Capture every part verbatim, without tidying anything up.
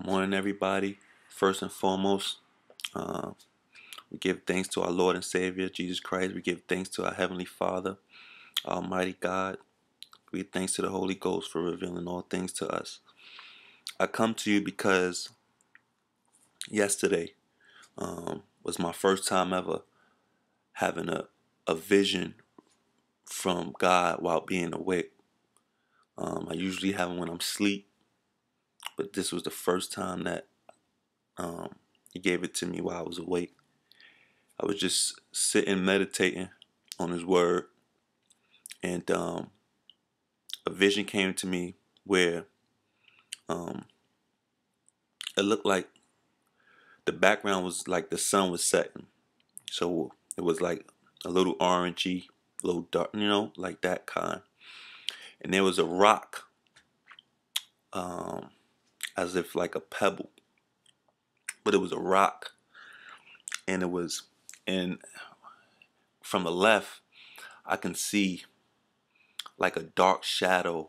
Good morning, everybody. First and foremost, uh, we give thanks to our Lord and Savior, Jesus Christ. We give thanks to our Heavenly Father, Almighty God. We give thanks to the Holy Ghost for revealing all things to us. I come to you because yesterday um, was my first time ever having a, a vision from God while being awake. Um, I usually have them when I'm asleep, but this was the first time that um, he gave it to me while I was awake. I was just sitting, meditating on his word, and um, a vision came to me where um, it looked like the background was like the sun was setting. So it was like a little orangey, a little dark, you know, like that kind. And there was a rock, um, as if like a pebble, but it was a rock, and it was, and from the left, I can see like a dark shadow,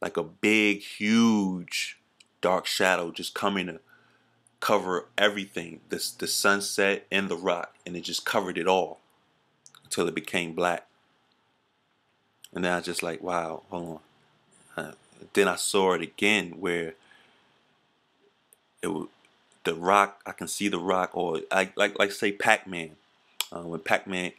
like a big, huge dark shadow just coming to cover everything, this, the sunset and the rock, and it just covered it all until it became black. And then I was just like, wow, hold on. Uh, then I saw it again where it was the rock. I can see the rock, or I, like like say Pac-Man. Uh, when Pac-Man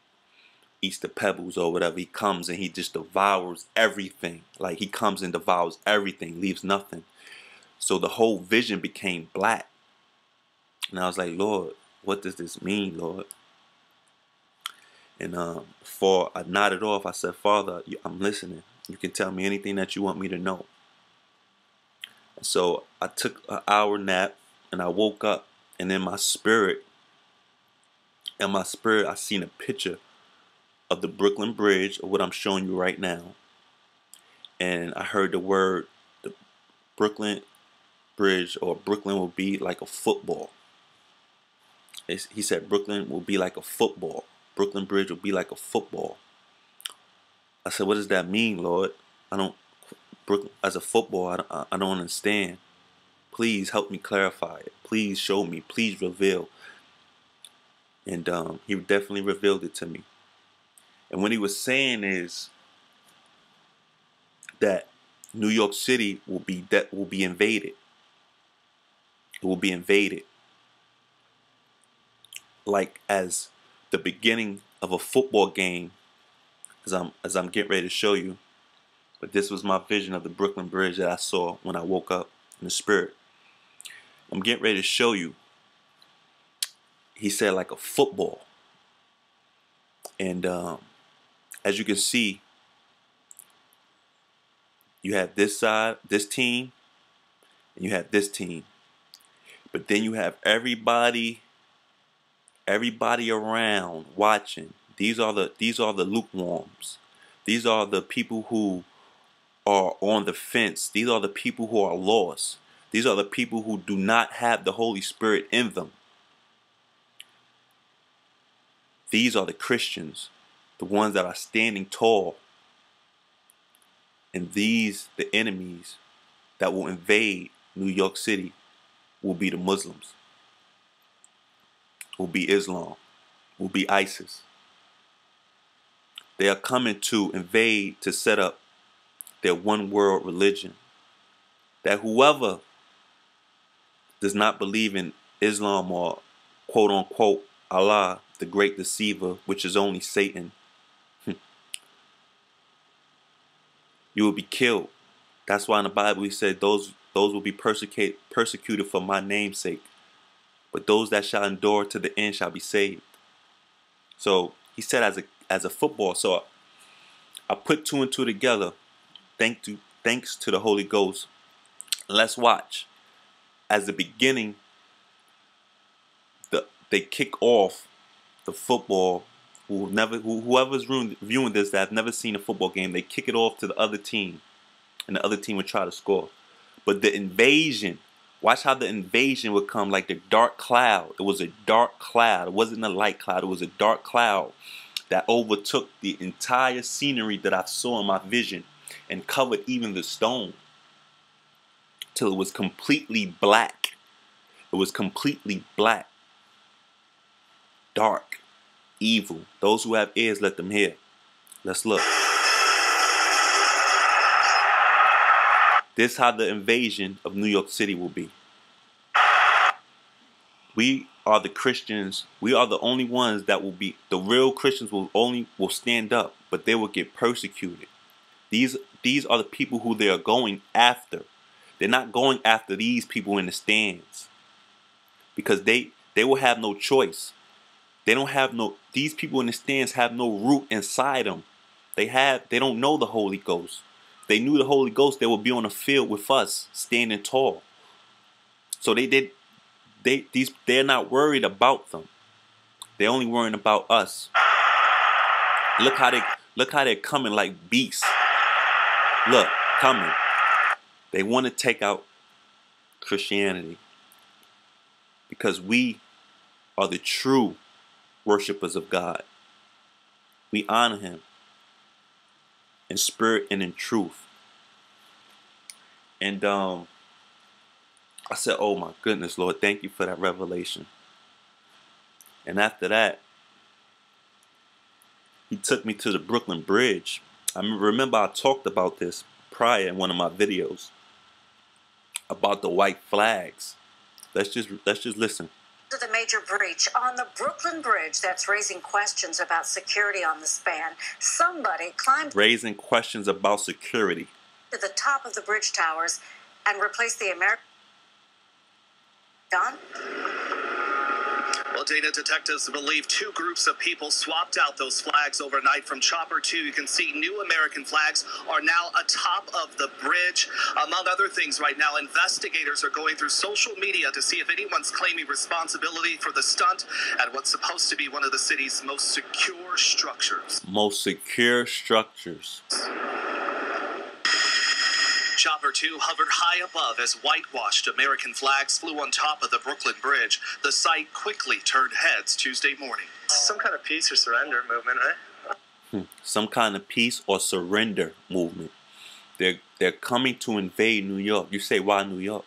eats the pebbles or whatever, he comes and he just devours everything. Like he comes and devours everything, leaves nothing. So the whole vision became black. And I was like, Lord, what does this mean, Lord? And um, before I nodded off, I said, Father, I'm listening. You can tell me anything that you want me to know. And so I took an hour nap, and I woke up, and in my spirit, in my spirit, I seen a picture of the Brooklyn Bridge, or what I'm showing you right now. And I heard the word, the Brooklyn Bridge, or Brooklyn will be like a football. It's, he said, Brooklyn will be like a football. Brooklyn Bridge will be like a football. I said, what does that mean, Lord? I don't, Brooklyn, as a football, I don't, I don't understand. Please help me clarify it. Please show me. Please reveal. And um, he definitely revealed it to me. And what he was saying is that New York City will be, that will be invaded. It will be invaded. Like as the beginning of a football game, as I'm as I'm getting ready to show you. But this was my vision of the Brooklyn Bridge that I saw when I woke up in the spirit. I'm getting ready to show you. He said like a football, and um, as you can see, you have this side, this team, and you have this team, but then you have everybody. Everybody around watching. These are the these are the lukewarms. These are the people who are on the fence. These are the people who are lost. These are the people who do not have the Holy Spirit in them. These are the Christians, the ones that are standing tall. And these, the enemies that will invade New York City, will be the Muslims. Will be Islam, will be ISIS. They are coming to invade, to set up their one world religion. That whoever does not believe in Islam or quote unquote Allah, the great deceiver, which is only Satan, you will be killed. That's why in the Bible he said those those will be persecuted persecuted for my name's sake. But those that shall endure to the end shall be saved. So he said as a as a football. So I, I put two and two together. Thank to thanks to the Holy Ghost. Let's watch. As the beginning, the they kick off the football. Who never who, whoever's viewing this that have never seen a football game, they kick it off to the other team, and the other team would try to score. But the invasion. Watch how the invasion would come like the dark cloud. It was a dark cloud. It wasn't a light cloud. It was a dark cloud that overtook the entire scenery that I saw in my vision and covered even the stone. till it was completely black. It was completely black. Dark. Evil. Those who have ears, let them hear. Let's look. This is how the invasion of New York City will be. We are the Christians. We are the only ones that will be, the real Christians will only will stand up, but they will get persecuted. These these are the people who they are going after. They're not going after these people in the stands, because they they will have no choice. They don't have no. These people in the stands have no root inside them. They have. They don't know the Holy Ghost. If they knew the Holy Ghost, they would be on the field with us, standing tall. So they did. They these they're not worried about them. They're only worrying about us. Look how they look how they're coming like beasts. Look, coming. They want to take out Christianity because we are the true worshipers of God. We honor Him in spirit and in truth. And um, I said, "Oh my goodness, Lord, thank you for that revelation." And after that, He took me to the Brooklyn Bridge. I remember I talked about this prior in one of my videos about the white flags. Let's just let's just listen. To the major breach on the Brooklyn Bridge that's raising questions about security on the span. Somebody climbed raising questions about security to the top of the bridge towers and replaced the American. Don? Well, data detectives believe two groups of people swapped out those flags overnight from Chopper two. You can see new American flags are now atop of the bridge. Among other things, right now, investigators are going through social media to see if anyone's claiming responsibility for the stunt at what's supposed to be one of the city's most secure structures. Most secure structures. Chopper two hovered high above as whitewashed American flags flew on top of the Brooklyn Bridge. The site quickly turned heads Tuesday morning. Some kind of peace or surrender movement, right? Hmm. Some kind of peace or surrender movement. They're, they're coming to invade New York. You say, why New York?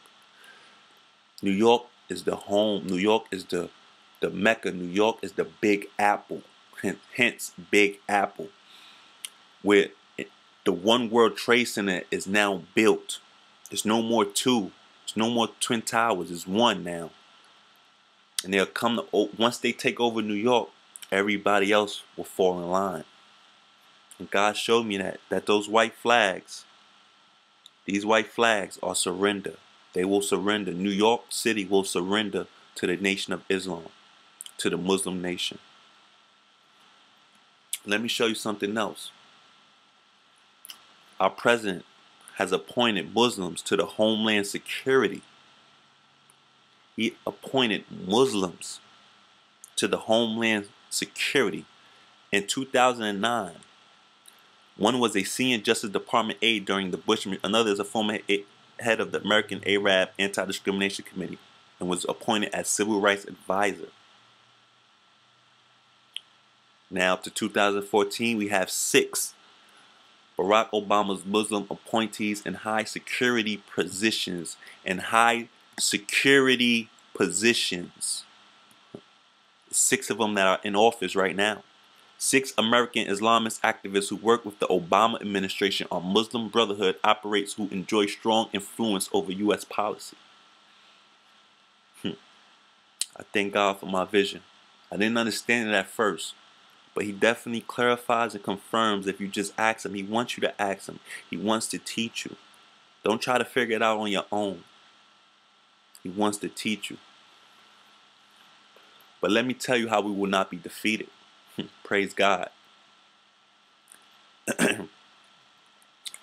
New York is the home. New York is the, the Mecca. New York is the Big Apple. Hence, Big Apple. Where the One World Trade Center is now built. There's no more two. There's no more Twin Towers. It's one now. And they'll come to, once they take over New York, everybody else will fall in line. And God showed me that, that those white flags, these white flags are surrender. They will surrender. New York City will surrender to the Nation of Islam, to the Muslim nation. Let me show you something else. Our president has appointed Muslims to the Homeland Security. He appointed Muslims to the Homeland Security in two thousand nine. One was a senior Justice Department aide during the Bush administration. Another is a former head of the American Arab Anti-Discrimination Committee and was appointed as Civil Rights Advisor. Now, up to two thousand fourteen, we have six Barack Obama's Muslim appointees in high security positions and high security positions. Six of them that are in office right now. Six American Islamist activists who work with the Obama administration on Muslim Brotherhood operates who enjoy strong influence over U S policy. Hmm. I thank God for my vision. I didn't understand it at first. But He definitely clarifies and confirms if you just ask Him. He wants you to ask Him. He wants to teach you. Don't try to figure it out on your own. He wants to teach you. But let me tell you how we will not be defeated. Praise God. In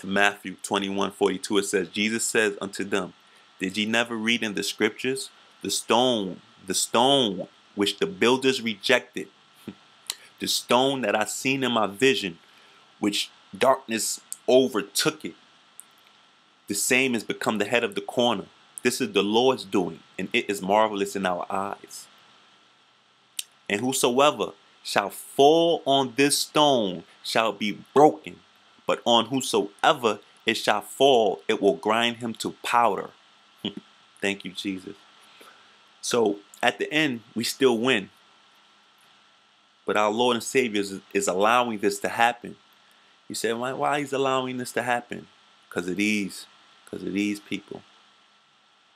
Matthew twenty-one forty-two, it says, Jesus says unto them, did ye never read in the scriptures? The stone, the stone which the builders rejected, the stone that I seen in my vision, which darkness overtook it, the same has become the head of the corner. This is the Lord's doing, and it is marvelous in our eyes. And whosoever shall fall on this stone shall be broken, but on whosoever it shall fall, it will grind him to powder. Thank you, Jesus. So at the end, we still win. But our Lord and Savior is, is allowing this to happen. You say, why, why is allowing this to happen? Because of these, because of these people,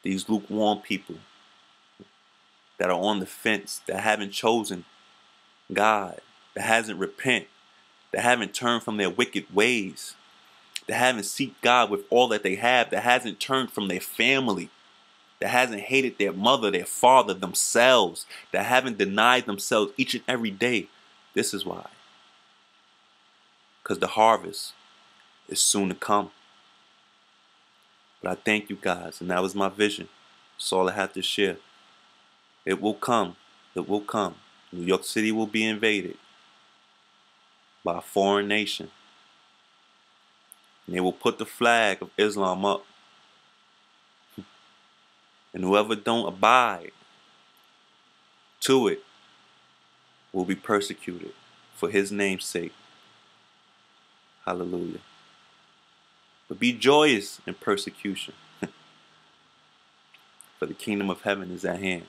these lukewarm people that are on the fence, that haven't chosen God, that hasn't repent, that haven't turned from their wicked ways, that haven't seek God with all that they have, that hasn't turned from their family, that hasn't hated their mother, their father, themselves, that haven't denied themselves each and every day. This is why. Because the harvest is soon to come. But I thank you guys, and that was my vision. That's all I have to share. It will come. It will come. New York City will be invaded by a foreign nation. And they will put the flag of Islam up. And whoever don't abide to it will be persecuted for his name's sake. Hallelujah. But be joyous in persecution, for the kingdom of heaven is at hand.